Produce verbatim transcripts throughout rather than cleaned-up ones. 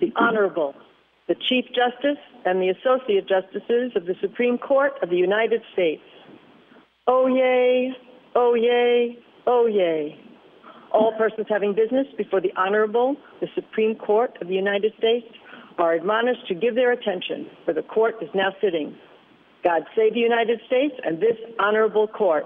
the Honorable, the Chief Justice and the Associate Justices of the Supreme Court of the United States. Oh, yay, oh, yay, oh, yay. All persons having business before the Honorable, the Supreme Court of the United States, are admonished to give their attention, for the court is now sitting. God save the United States and this Honorable Court.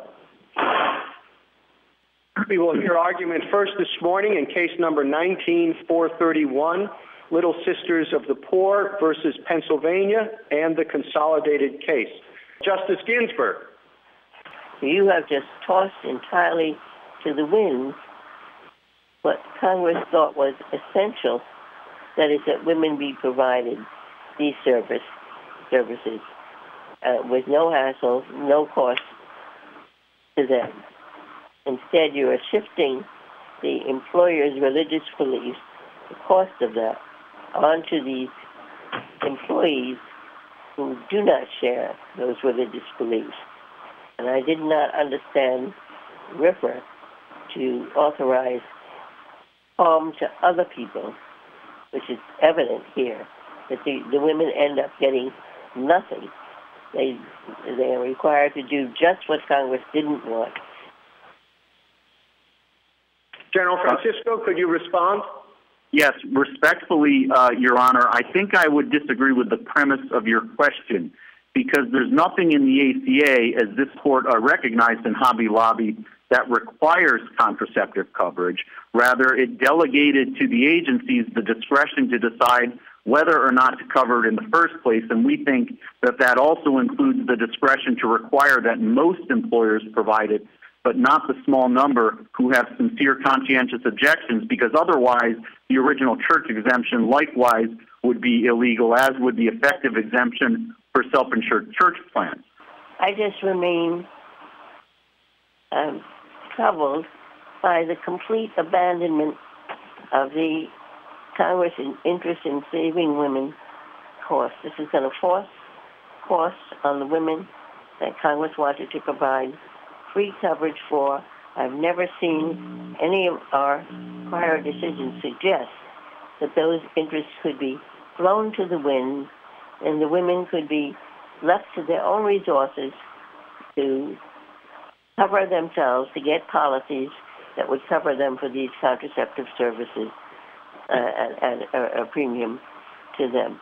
We will hear argument first this morning in case number nineteen four thirty-one, Little Sisters of the Poor versus Pennsylvania, and the consolidated case. Justice Ginsburg. You have just tossed entirely to the wind what Congress thought was essential, that is, that women be provided these service, services uh, with no hassle, no cost to them. Instead, you are shifting the employer's religious beliefs, the cost of that, onto these employees who do not share those religious beliefs. And I did not understand R F R A to authorize harm to other people, which is evident here, that the, the women end up getting nothing. They, they are required to do just what Congress didn't want. General Francisco, could you respond? Yes, respectfully, uh, Your Honor, I think I would disagree with the premise of your question, because there's nothing in the A C A, as this court uh, recognized in Hobby Lobby, that requires contraceptive coverage. Rather, it delegated to the agencies the discretion to decide whether or not to cover it in the first place, and we think that that also includes the discretion to require that most employers provide it, but not the small number who have sincere conscientious objections, because otherwise the original church exemption likewise would be illegal, as would the effective exemption for self-insured church plans. I just remain um, troubled by the complete abandonment of the Congress's interest in saving women costs. This is going to force costs on the women that Congress wanted to provide free coverage for. I've never seen any of our prior decisions suggest that those interests could be blown to the wind and the women could be left to their own resources to cover themselves, to get policies that would cover them for these contraceptive services uh, at, at a, a premium to them.